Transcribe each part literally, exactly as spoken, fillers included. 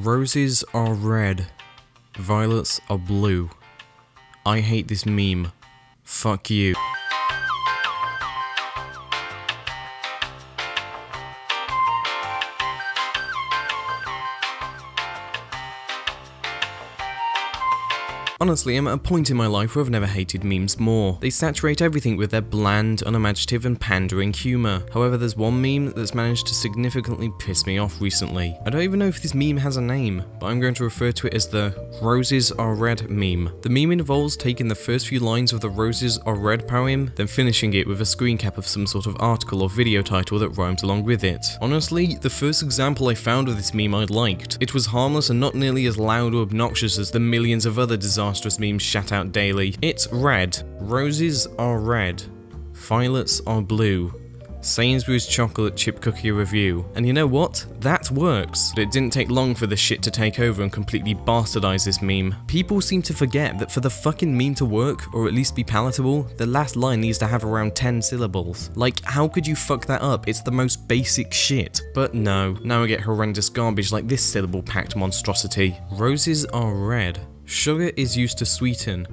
Roses are red, violets are blue. I hate this meme. Fuck you. Honestly, I'm at a point in my life where I've never hated memes more. They saturate everything with their bland, unimaginative and pandering humour. However, there's one meme that's managed to significantly piss me off recently. I don't even know if this meme has a name, but I'm going to refer to it as the Roses Are Red meme. The meme involves taking the first few lines of the Roses Are Red poem, then finishing it with a screen cap of some sort of article or video title that rhymes along with it. Honestly, the first example I found of this meme I liked. It was harmless and not nearly as loud or obnoxious as the millions of other disasters memes shat out daily. It's red. Roses are red. Violets are blue. Sainsbury's chocolate chip cookie review. And you know what? That works. But it didn't take long for the shit to take over and completely bastardize this meme. People seem to forget that for the fucking meme to work, or at least be palatable, the last line needs to have around ten syllables. Like, how could you fuck that up? It's the most basic shit. But no, now I get horrendous garbage like this syllable-packed monstrosity. Roses are red. Sugar is used to sweeten.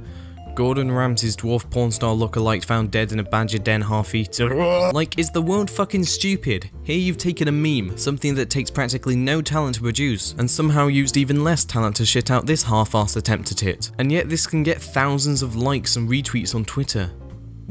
Gordon Ramsay's dwarf porn star lookalike found dead in a badger den half-eaten. Like, is the world fucking stupid? Here you've taken a meme, something that takes practically no talent to produce, and somehow used even less talent to shit out this half-assed attempt at it. And yet this can get thousands of likes and retweets on Twitter.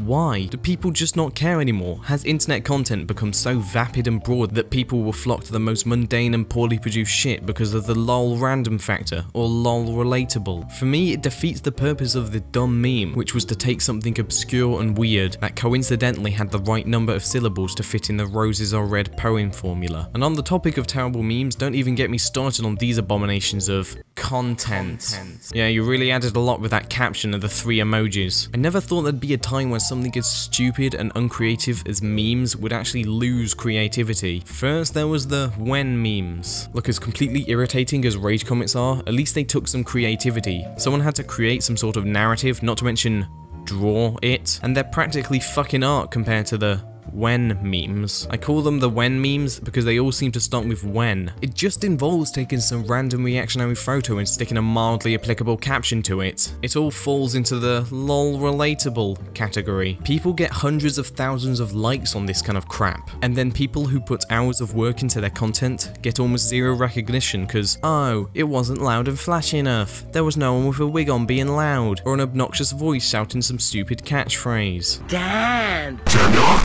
Why? Do people just not care anymore? Has internet content become so vapid and broad that people will flock to the most mundane and poorly produced shit because of the lol random factor, or lol relatable? For me, it defeats the purpose of the dumb meme, which was to take something obscure and weird that coincidentally had the right number of syllables to fit in the Roses Are Red poem formula. And on the topic of terrible memes, don't even get me started on these abominations of content. content. Yeah, you really added a lot with that caption of the three emojis. I never thought there'd be a time when something as stupid and uncreative as memes would actually lose creativity. First, there was the when memes. Look, as completely irritating as rage comments are, at least they took some creativity. Someone had to create some sort of narrative, not to mention draw it, and they're practically fucking art compared to the when memes. I call them the when memes because they all seem to start with when. It just involves taking some random reactionary photo and sticking a mildly applicable caption to it. It all falls into the lol relatable category. People get hundreds of thousands of likes on this kind of crap, and then people who put hours of work into their content get almost zero recognition because, oh, it wasn't loud and flashy enough, there was no one with a wig on being loud, or an obnoxious voice shouting some stupid catchphrase. Damn!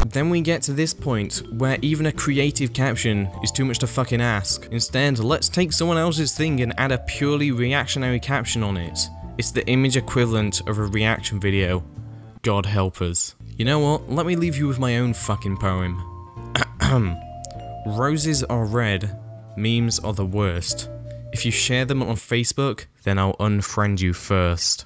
Then we get to this point where even a creative caption is too much to fucking ask. Instead, let's take someone else's thing and add a purely reactionary caption on it. It's the image equivalent of a reaction video. God help us. You know what? Let me leave you with my own fucking poem. Roses are red. Memes are the worst. If you share them on Facebook, then I'll unfriend you first.